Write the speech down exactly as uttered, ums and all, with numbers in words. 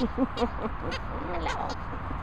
Hello.